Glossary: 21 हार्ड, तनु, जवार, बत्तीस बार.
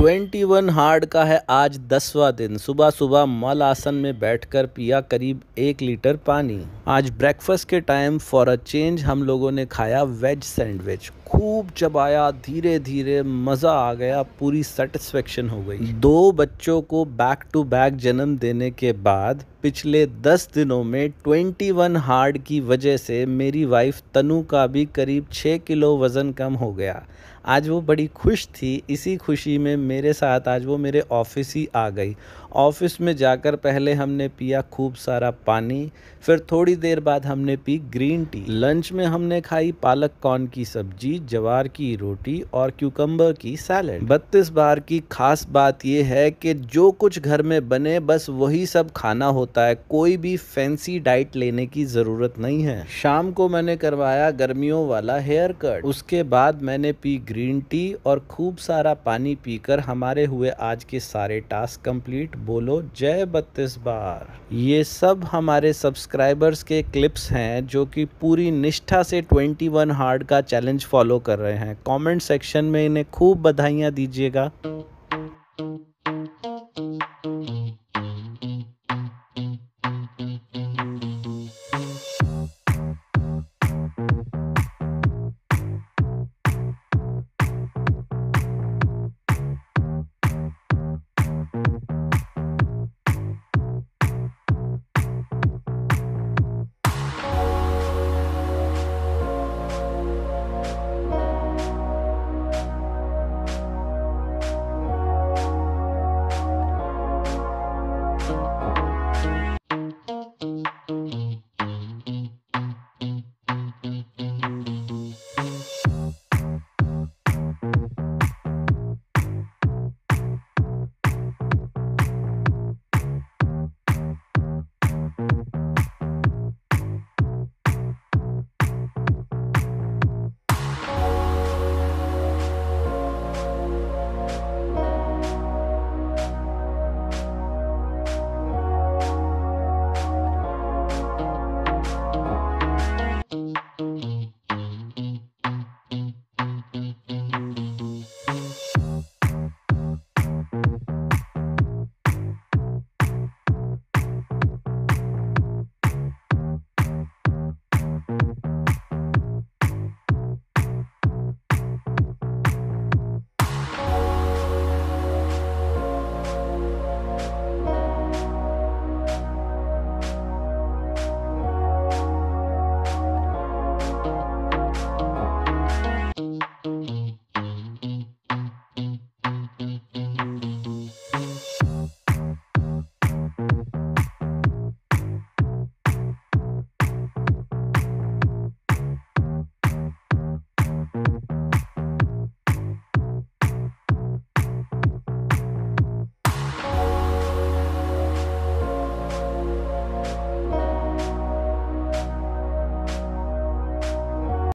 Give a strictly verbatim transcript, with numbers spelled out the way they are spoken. इक्कीस हार्ड का है आज दसवां दिन। सुबह सुबह मल आसन में बैठकर पिया करीब एक लीटर पानी। आज ब्रेकफास्ट के टाइम फॉर अ चेंज हम लोगों ने खाया वेज सैंडविच। खूब चबाया, धीरे धीरे मज़ा आ गया, पूरी सेटिस्फेक्शन हो गई। दो बच्चों को बैक टू बैक जन्म देने के बाद पिछले दस दिनों में इक्कीस हार्ड की वजह से मेरी वाइफ तनु का भी करीब छः किलो वज़न कम हो गया। आज वो बड़ी खुश थी, इसी खुशी में मेरे साथ आज वो मेरे ऑफिस ही आ गई। ऑफिस में जाकर पहले हमने पिया खूब सारा पानी, फिर थोड़ी देर बाद हमने पी ग्रीन टी। लंच में हमने खाई पालक कॉर्न की सब्जी, जवार की रोटी और क्यूकम्बर की सैलेड। बत्तीस बार की खास बात यह है कि जो कुछ घर में बने बस वही सब खाना होता है, कोई भी फैंसी डाइट लेने की जरूरत नहीं है। शाम को मैंने करवाया गर्मियों वाला हेयर कट। उसके बाद मैंने पी ग्रीन टी और खूब सारा पानी पीकर हमारे हुए आज के सारे टास्क कंप्लीट। बोलो जय बत्तीस बार। ये सब हमारे सब्सक्राइबर्स के क्लिप्स हैं जो कि पूरी निष्ठा से इक्कीस हार्ड का चैलेंज फॉलो कर रहे हैं। कमेंट सेक्शन में इन्हें खूब बधाइयाँ दीजिएगा।